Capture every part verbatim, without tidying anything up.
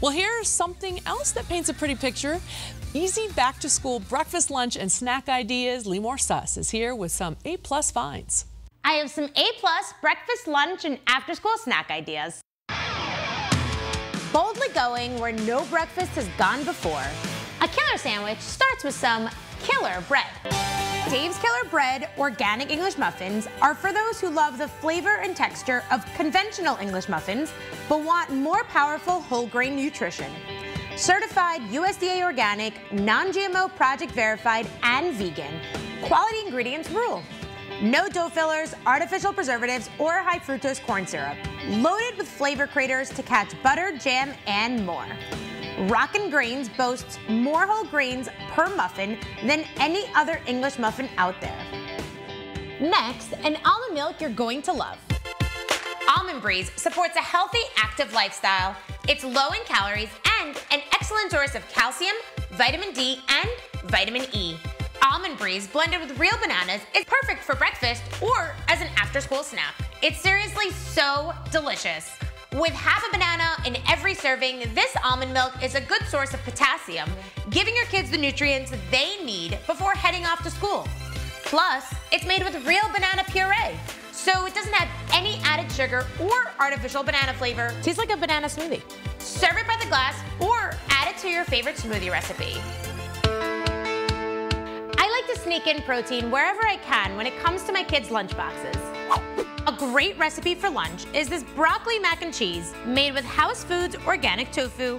Well, here's something else that paints a pretty picture. Easy back-to-school breakfast, lunch, and snack ideas. Limor Suss is here with some A-plus finds. I have some A-plus breakfast, lunch, and after-school snack ideas. Boldly going where no breakfast has gone before. A killer sandwich starts with some killer bread. Dave's Killer Bread organic English muffins are for those who love the flavor and texture of conventional English muffins but want more powerful whole grain nutrition. Certified U S D A organic, non G M O project verified, and vegan. Quality ingredients rule. No dough fillers, artificial preservatives, or high fructose corn syrup. Loaded with flavor creators to catch butter, jam, and more. Rockin' Grains boasts more whole grains per muffin than any other English muffin out there. Next, an almond milk you're going to love. Almond Breeze supports a healthy, active lifestyle. It's low in calories and an excellent source of calcium, vitamin D, and vitamin E. Almond Breeze blended with real bananas is perfect for breakfast or as an after-school snack. It's seriously so delicious. With half a banana in every serving, this almond milk is a good source of potassium, giving your kids the nutrients they need before heading off to school. Plus, it's made with real banana puree, so it doesn't have any added sugar or artificial banana flavor. Tastes like a banana smoothie. Serve it by the glass or add it to your favorite smoothie recipe. I like to sneak in protein wherever I can when it comes to my kids' lunchboxes. A great recipe for lunch is this broccoli mac and cheese made with House Foods organic tofu.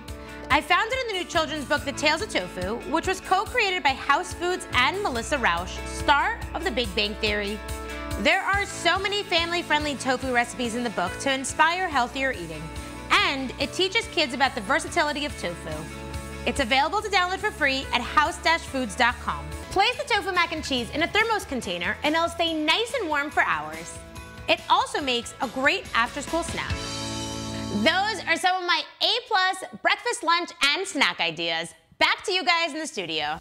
I found it in the new children's book, The Tales of Tofu, which was co-created by House Foods and Melissa Rauch, star of The Big Bang Theory. There are so many family-friendly tofu recipes in the book to inspire healthier eating, and it teaches kids about the versatility of tofu. It's available to download for free at house foods dot com. Place the tofu mac and cheese in a thermos container and it'll stay nice and warm for hours. It also makes a great after-school snack. Those are some of my A-plus breakfast, lunch, and snack ideas. Back to you guys in the studio.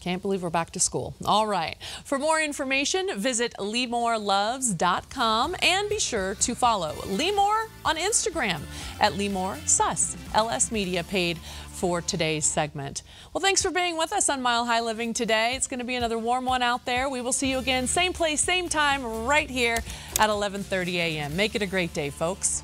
Can't believe we're back to school. All right. For more information, visit Limor Loves dot com and be sure to follow Limor on Instagram at Limor Suss. L S Media paid for today's segment. Well, thanks for being with us on Mile High Living today. It's going to be another warm one out there. We will see you again, same place, same time, right here at eleven thirty a m Make it a great day, folks.